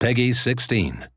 Peggy 16.